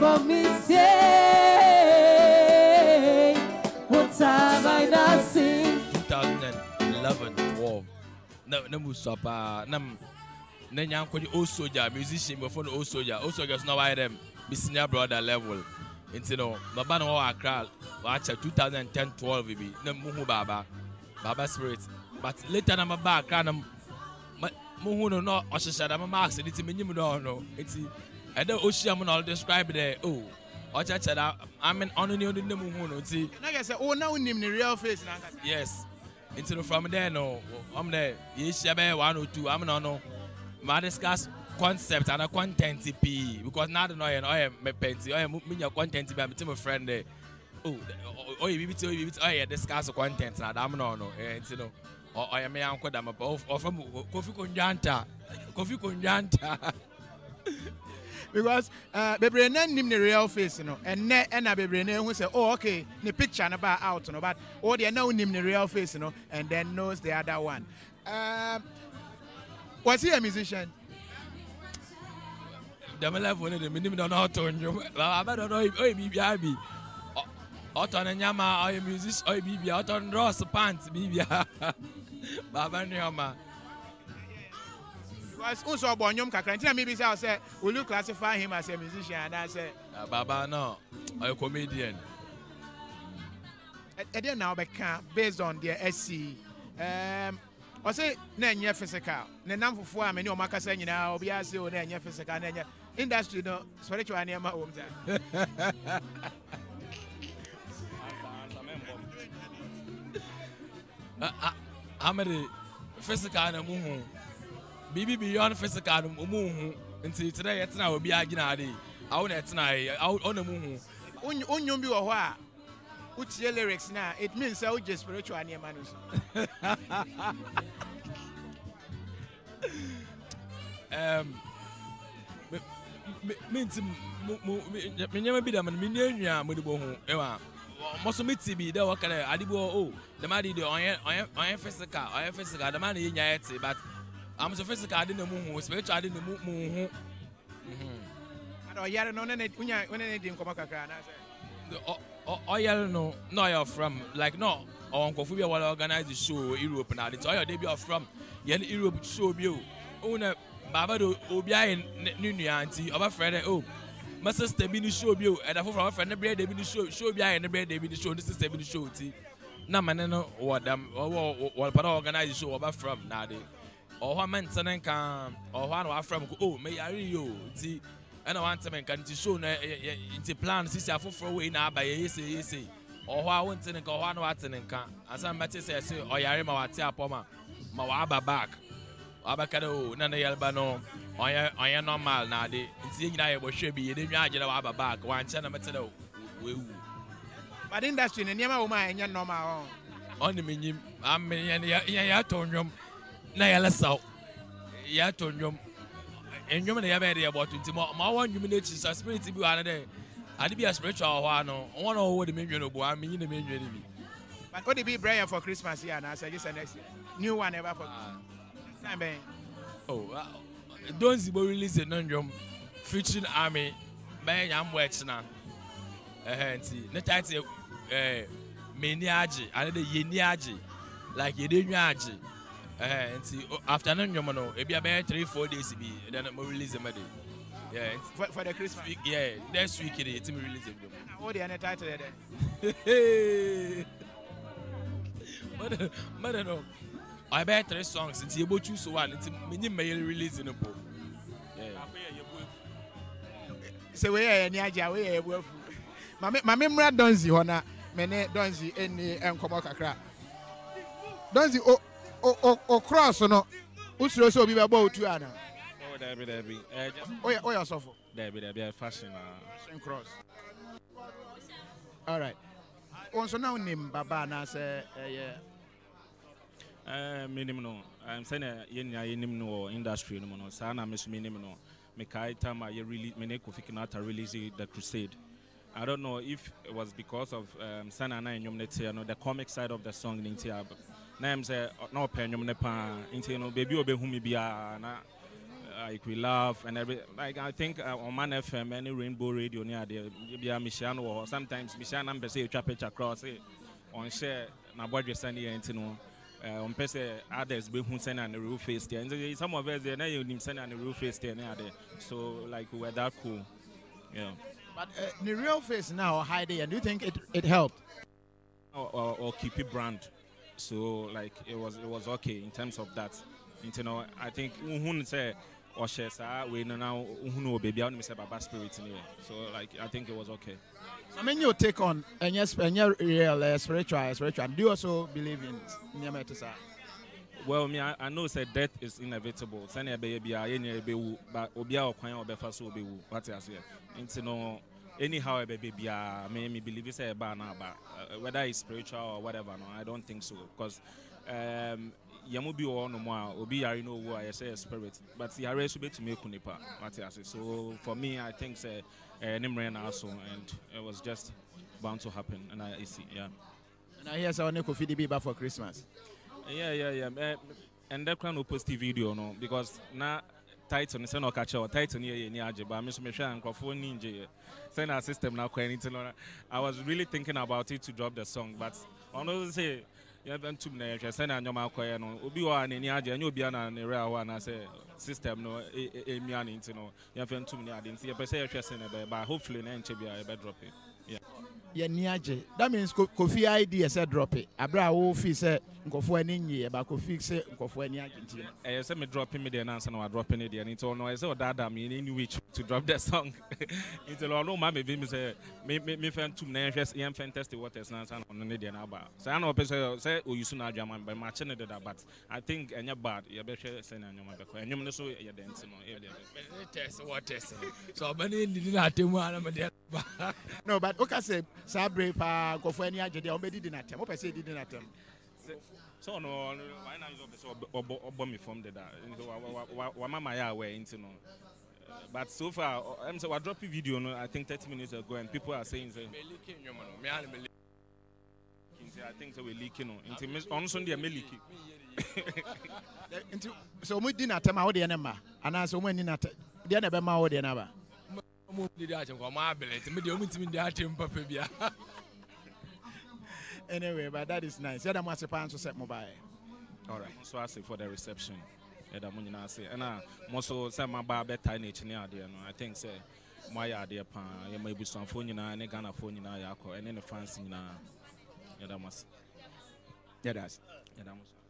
for me, say, what have I not seen? 2011, 12. Then the old soldier, musician before the old soldier. Old soldiers now I them, my senior brother level. You know, my band was Accra, 2010-12, baby. No muhu baba, baba spirit. But later I'm back, I'm muhu no Oshishada. I'm Max, and it's me you know. It's I don't Oshia all describe there. Oh, Oshishada. I mean, on the other muhu. See. I say, oh, now him the real face. Yes. Into from there no, I'm there. Yes, I 102. I'm no. I discuss concept and a content TP because now the noise and I my penty, I am your content by my friend there. Oh, you I discuss content now. I'm no, you know, or I may uncle them up or from Kofi Kunjanta because Bebrene name the real face, you know, and a Bebrene who say, oh, okay, the picture and about out, you know, but oh, they know name the real face, you know, and then knows the other one. Was he a musician? The level of the minimum on auto. I don't know if I be happy. Auton and Yama, I am musician, I be Auton Ross Pants, Bibia Baban Yama. Was also born Yom Kakrantina. Maybe I'll say, will you classify him as a musician? And I said, Baba, no, I'm a comedian. I don't know, but based on their SC. I say, Nanya physical. Nanam for I mean, your Macassan, you know, Biasio, Nanya physical, Nanya industry, no spiritual, and my home. I'm a physical and a moon. Bibi beyond physical and moon. Until today, it's now be a ginadi. Out at night, out on the moon. On your view, why? Which your lyrics now? It means I would just spiritual and your manus. Means me never be them and millionaire Mudibo. Ewa, Mosomiti be the worker. Adibo, oh, the money do I am physical, the money in your but I'm so physical. I didn't move, spiritual. I didn't move. I don't yet know when anything come back. I no, no, you're from like no. Uncle Fubia will organize the show Europe now. It's all your debut from Europe show. You own Babado Obian Nunu auntie of a friend. Oh, my sister been the show. You and I from a friend, the bread they been the show. Show behind the bread they been the show. This is the been the show. See, now man, no, what them or but organize the show about from now. Or one man, son, and come or one from oh, may I read you. See. I don't want to can show the plan. Sister, for away now by say, or I want to go on what and can. As I'm about to say, or Yarima, Tiapoma, Mawaba back, Abacado, Nana Yelbano, or your normal Nadi, and seeing I was shabby, you didn't imagine about back, one channel metal. But industry, and Yama, and your normal on the minimum. I mean, Yatonium, Nayalaso, Yatonium. And you may have idea about it. My one humiliation is a spirit to be another. I'd be a spiritual one. One over the million of one million. But what did be prayer for Christmas here? And I said, yes, and next new one ever for time. Oh, don't you release a non-jum featuring army? Man, I'm watching now. The title Meniaji, another Yeniaji, like Yeniaji. And see, after noon, you know, it'll be about 3-4 days. Then we release them. Yeah, for the Christmas. Week, yeah, next week it's me release them. What the title there? But I know. I bet 3 songs. It's about choose one. It's many may release in a book. Yeah. So we are Nigeria. We are well. My memory don't see Hona. My name don't see any Nkomokakra. Don't see. O cross or no? Who's also be about to Anna? Oh, Debbie. Oh, yeah, so Debbie, fashion cross. All right. Also, now name Babana, say, yeah. Minimum. I'm saying, in industry, no, Sana Miss Minimum. Mekai Tama, you really, Meneko Fikinata released the crusade. I don't know if it was because of Sanana and Yomnetiano, the comic side of the song in Tiab. Names no pen, you know, baby, obey whom be a like we laugh and everything. Like I think on Man FM, any Rainbow Radio near there, or sometimes Michelle number say trapage across on share na board sending anything on person others be who send and the real face there. And some of us there now you send and the real face there near there. So like we were that cool. Yeah. But the real face now hide and do you think it helped? Or keep it brand. So like it was okay in terms of that. You know, I think say or we now baby baba spirit in here. So like I think it was okay. So I mean your take on and yes and your real spiritual. Do you also believe in Nyametisa? Well me I know say death is inevitable. Sanya baby wu but obia okwan obefa so obewu. What you say? You know anyhow baby me believe say ba na ba whether it's spiritual or whatever no I don't think so because Yamubi or no more, Obi are no war, I say spirit, but the array should be to make Kunipa, Matias. So for me, I think Nimran also, and it was just bound to happen. And I see, yeah. And I hear Sawane Kofi Dibiba for Christmas. Yeah. And that kind of positive video, no, because now Titan is not catcher or Titan here near Ajay, but I'm just making and Kofi Ninja send our system now. I was really thinking about it to drop the song, but honestly, say. You have two minutes, and I'm not quite on. Obi one in Yaja, and you'll be on a rare one. I say, system, no, a mean, you know, you have 2 minutes. I didn't see a person, but hopefully, an NCBI better drop it. Yeah, Niaje. That means Kofi idea said drop it. Abra Wolfie said, Kofi Ninja, about Kofi said, Kofi Niaje. I said, me dropping me the announcer, and I'm dropping it. And it's all no, I said, that I mean, in which to drop that song. It's a lot of mammy, me say, me fan 2 minutes, I am fantastic. What is not on the Indian Abba. So I know people say, oh, you soon are German by matching it, but I think any bad, you're better saying, and you're not so you're dancing. What is so many did not do one of the no, but okay, say. Sabre pa kofani aje de obedi di natem opese di natem so no why na you obese obo me from the that wa mama ya we into no but so far I'm say wa drop video no I think 30 minutes ago and people are saying say leaking you no me I think so we leaking no into on Sunday me leaking into so mo di natem how de na ma ana so mo ni natem de na be ma how de na ba. Anyway, but that is nice. Yeah, that must have answered set mobile. All right. So I say for the reception. Yeah, that money I say. And I also say my barber tiny near there. I think say my idea pan. You may be some phone now, and Ghana phone now, Yako, and then the fancy now. Yeah, that must. Yeah, that's. Yeah, that must.